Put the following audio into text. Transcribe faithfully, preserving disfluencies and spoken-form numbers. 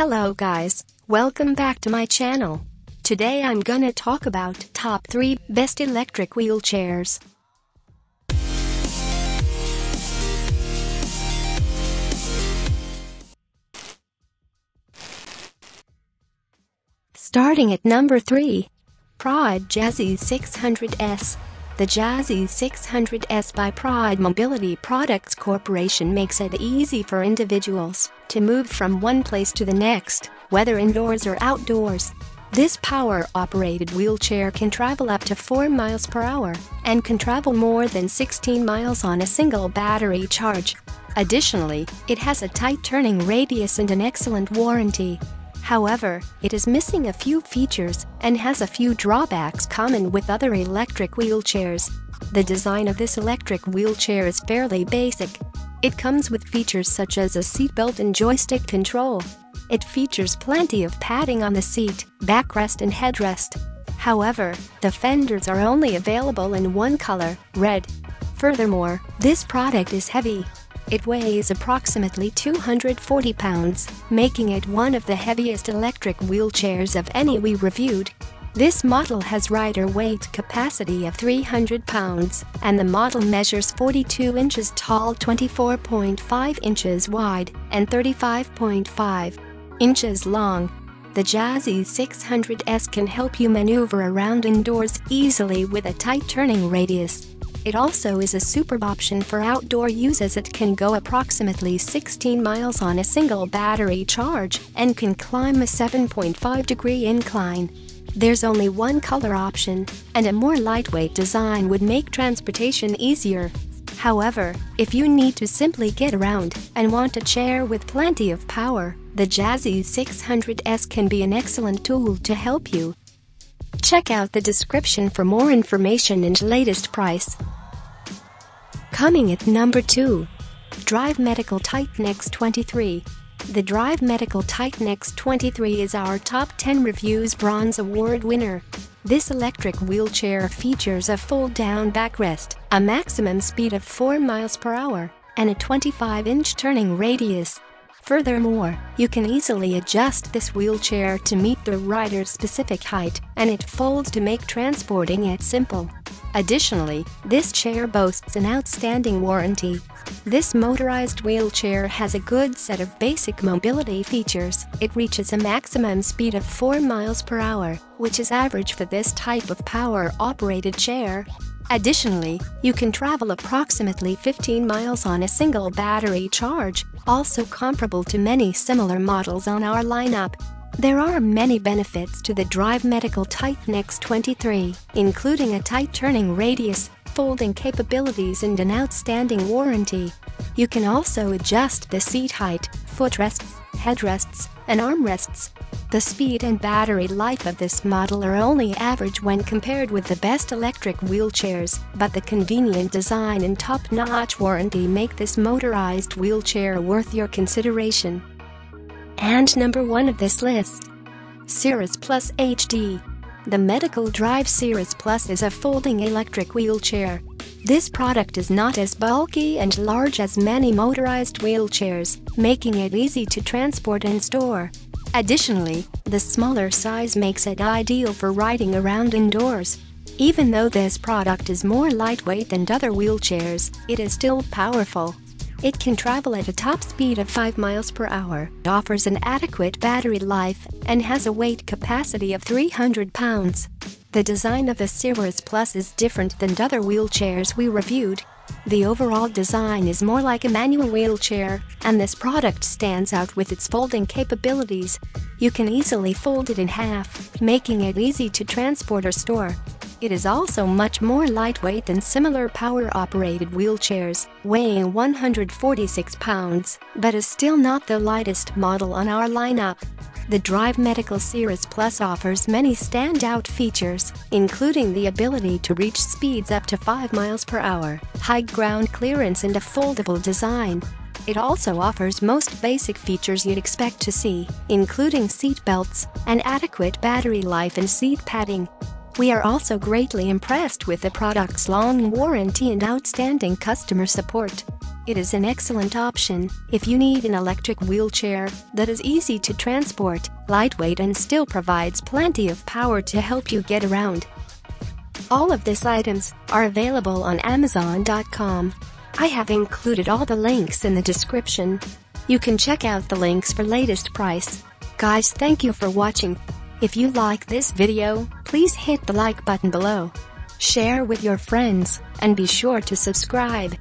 Hello guys, welcome back to my channel. Today I'm gonna talk about top three best electric wheelchairs. Starting at number three, Pride Jazzy six hundred S. The Jazzy six hundred S by Pride Mobility Products Corporation makes it easy for individuals to move from one place to the next, whether indoors or outdoors. This power-operated wheelchair can travel up to four miles per hour and can travel more than sixteen miles on a single battery charge. Additionally, it has a tight turning radius and an excellent warranty. However, it is missing a few features and has a few drawbacks common with other electric wheelchairs. The design of this electric wheelchair is fairly basic. It comes with features such as a seatbelt and joystick control. It features plenty of padding on the seat, backrest and headrest. However, the fenders are only available in one color, red. Furthermore, this product is heavy. It weighs approximately two hundred forty pounds, making it one of the heaviest electric wheelchairs of any we reviewed. This model has rider weight capacity of three hundred pounds, and the model measures forty-two inches tall, twenty-four point five inches wide, and thirty-five point five inches long. The Jazzy six hundred S can help you maneuver around indoors easily with a tight turning radius. It also is a superb option for outdoor use, as it can go approximately sixteen miles on a single battery charge and can climb a seven point five degree incline. There's only one color option, and a more lightweight design would make transportation easier. However, if you need to simply get around and want a chair with plenty of power, the Jazzy six hundred S can be an excellent tool to help you. Check out the description for more information and latest price. Coming at number two. Drive Medical Titan X twenty-three. The Drive Medical Titan X twenty-three is our top ten reviews bronze award winner. This electric wheelchair features a fold-down backrest, a maximum speed of four miles per hour, and a twenty-five inch turning radius. Furthermore, you can easily adjust this wheelchair to meet the rider's specific height, and it folds to make transporting it simple. Additionally, this chair boasts an outstanding warranty. This motorized wheelchair has a good set of basic mobility features. It reaches a maximum speed of four miles per hour, which is average for this type of power-operated chair. Additionally, you can travel approximately fifteen miles on a single battery charge, also comparable to many similar models on our lineup. There are many benefits to the Drive Medical Titan X twenty-three, including a tight turning radius, folding capabilities and an outstanding warranty. You can also adjust the seat height, footrests, headrests, and armrests. The speed and battery life of this model are only average when compared with the best electric wheelchairs, but the convenient design and top-notch warranty make this motorized wheelchair worth your consideration. And number one of this list, Cirrus Plus H D. The Medical Drive Cirrus Plus is a folding electric wheelchair. This product is not as bulky and large as many motorized wheelchairs, making it easy to transport and store. Additionally, the smaller size makes it ideal for riding around indoors. Even though this product is more lightweight than other wheelchairs, it is still powerful. It can travel at a top speed of five miles per hour, offers an adequate battery life, and has a weight capacity of three hundred pounds. The design of the Cirrus Plus is different than other wheelchairs we reviewed. The overall design is more like a manual wheelchair, and this product stands out with its folding capabilities. You can easily fold it in half, making it easy to transport or store. It is also much more lightweight than similar power-operated wheelchairs, weighing one hundred forty-six pounds, but is still not the lightest model on our lineup. The Drive Medical Cirrus Plus offers many standout features, including the ability to reach speeds up to five miles per hour, high ground clearance and a foldable design. It also offers most basic features you'd expect to see, including seat belts, an adequate battery life and seat padding. We are also greatly impressed with the product's long warranty and outstanding customer support. It is an excellent option if you need an electric wheelchair that is easy to transport, lightweight and still provides plenty of power to help you get around. All of these items are available on Amazon dot com. I have included all the links in the description. You can check out the links for latest price. Guys, thank you for watching. If you like this video, please hit the like button below. Share with your friends, and be sure to subscribe.